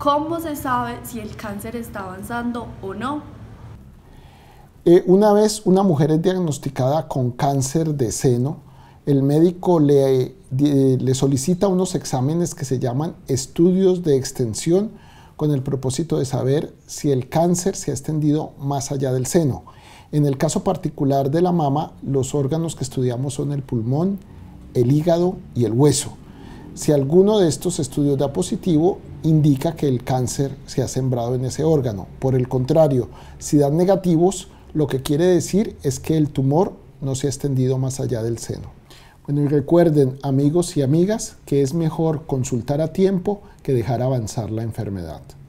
¿Cómo se sabe si el cáncer está avanzando o no? Una vez una mujer es diagnosticada con cáncer de seno, el médico le solicita unos exámenes que se llaman estudios de extensión con el propósito de saber si el cáncer se ha extendido más allá del seno. En el caso particular de la mama, los órganos que estudiamos son el pulmón, el hígado y el hueso. Si alguno de estos estudios da positivo, indica que el cáncer se ha sembrado en ese órgano. Por el contrario, si dan negativos, lo que quiere decir es que el tumor no se ha extendido más allá del seno. Bueno, y recuerden, amigos y amigas, que es mejor consultar a tiempo que dejar avanzar la enfermedad.